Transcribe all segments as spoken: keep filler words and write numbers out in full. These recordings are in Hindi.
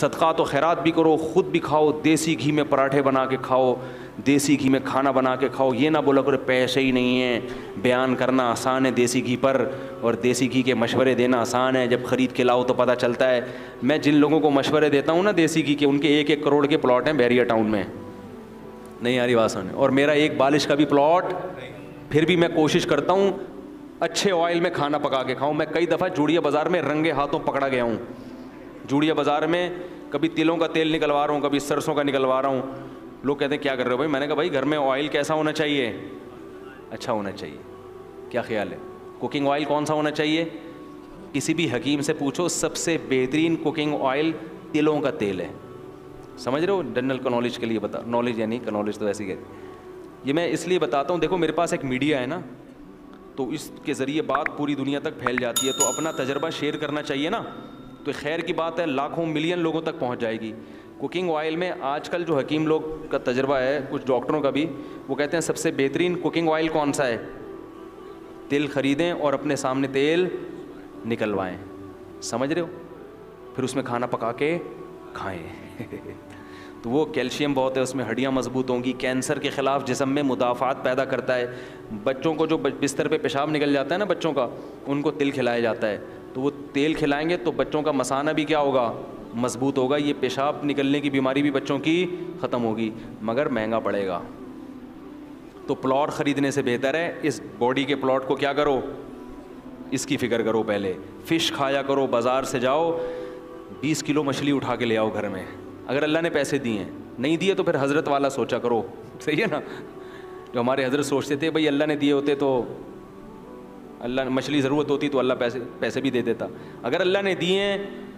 सदका तो खैरात भी करो, ख़ुद भी खाओ, देसी घी में पराठे बना के खाओ, देसी घी में खाना बना के खाओ। ये ना बोला करो पैसे ही नहीं हैं। बयान करना आसान है देसी घी पर और देसी घी के मशवरे देना आसान है, जब ख़रीद के लाओ तो पता चलता है। मैं जिन लोगों को मशवरे देता हूँ ना देसी घी के, उनके एक एक करोड़ के प्लॉट हैं बहरिया टाउन में, नहीं यार वासन है, और मेरा एक बालिश का भी प्लॉट। फिर भी मैं कोशिश करता हूँ अच्छे ऑयल में खाना पका के खाऊँ। मैं कई दफ़ा जूड़िया बाज़ार में रंगे हाथों पकड़ा गया हूँ। जूड़िया बाज़ार में कभी तिलों का तेल निकलवा रहा हूँ, कभी सरसों का निकलवा रहा हूँ। लोग कहते हैं क्या कर रहे हो भाई? मैंने कहा भाई घर में ऑयल कैसा होना चाहिए? अच्छा होना चाहिए। क्या ख्याल है कुकिंग ऑयल कौन सा होना चाहिए? किसी भी हकीम से पूछो, सबसे बेहतरीन कुकिंग ऑयल तिलों का तेल है। समझ रहे हो? जनरल नॉलेज के लिए बता, नॉलेज यानी नॉलेज तो ऐसी कहते। ये मैं इसलिए बताता हूँ, देखो मेरे पास एक मीडिया है ना, तो इसके ज़रिए बात पूरी दुनिया तक फैल जाती है, तो अपना तजर्बा शेयर करना चाहिए ना। तो खैर की बात है, लाखों मिलियन लोगों तक पहुंच जाएगी। कुकिंग ऑयल में आजकल जो हकीम लोग का तजर्बा है, कुछ डॉक्टरों का भी, वो कहते हैं सबसे बेहतरीन कुकिंग ऑयल कौन सा है? तेल ख़रीदें और अपने सामने तेल निकलवाएं। समझ रहे हो? फिर उसमें खाना पका के खाएं। तो वो कैल्शियम बहुत है उसमें, हड्डियाँ मजबूत होंगी, कैंसर के ख़िलाफ़ जिस्म में मुदाफ़ात पैदा करता है। बच्चों को जो बिस्तर पर पेशाब निकल जाता है ना बच्चों का, उनको तिल खिलाया जाता है। तो वो तेल खिलाएंगे तो बच्चों का मसाना भी क्या होगा? मजबूत होगा। ये पेशाब निकलने की बीमारी भी बच्चों की ख़त्म होगी, मगर महंगा पड़ेगा। तो प्लॉट ख़रीदने से बेहतर है इस बॉडी के प्लॉट को क्या करो, इसकी फ़िक्र करो। पहले फ़िश खाया करो, बाज़ार से जाओ बीस किलो मछली उठा के ले आओ घर में। अगर अल्लाह ने पैसे दिए हैं, नहीं दिए तो फिर हज़रत वाला सोचा करो। सही है ना? जो हमारे हज़रत सोचते थे भाई अल्लाह ने दिए होते तो अल्लाह ने मछली ज़रूरत होती तो अल्लाह पैसे पैसे भी दे देता। अगर अल्लाह ने दिए हैं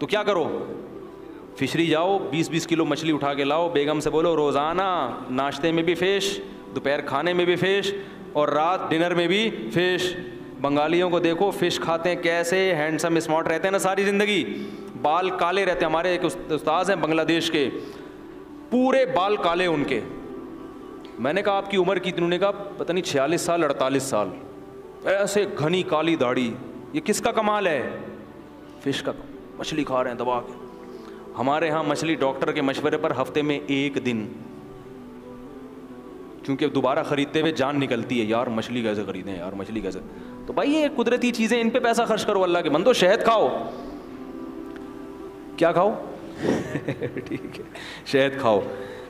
तो क्या करो, फिशरी जाओ, बीस बीस किलो मछली उठा के लाओ। बेगम से बोलो रोज़ाना नाश्ते में भी फ़िश, दोपहर खाने में भी फ़िश और रात डिनर में भी फ़िश। बंगालियों को देखो फ़िश खाते हैं कैसे, हैंडसम स्मार्ट रहते हैं ना सारी ज़िंदगी, बाल काले रहते हैं। हमारे एक उस्ताद हैं बांग्लादेश के, पूरे बाल काले उनके। मैंने कहा आपकी उम्र कितनी? उन्होंने कहा पता नहीं छियालीस साल अड़तालीस साल, ऐसे घनी काली दाढ़ी। ये किसका कमाल है? फिश का। मछली खा रहे हैं दबा के। हमारे यहाँ मछली डॉक्टर के मशवरे पर हफ्ते में एक दिन, क्योंकि दोबारा ख़रीदते हुए जान निकलती है यार मछली कैसे ख़रीदें, यार मछली कैसे। तो भाई ये कुदरती चीज़ें, इन पे पैसा खर्च करो। अल्लाह के बंदो शहद खाओ। क्या खाओ? ठीक है, शहद खाओ।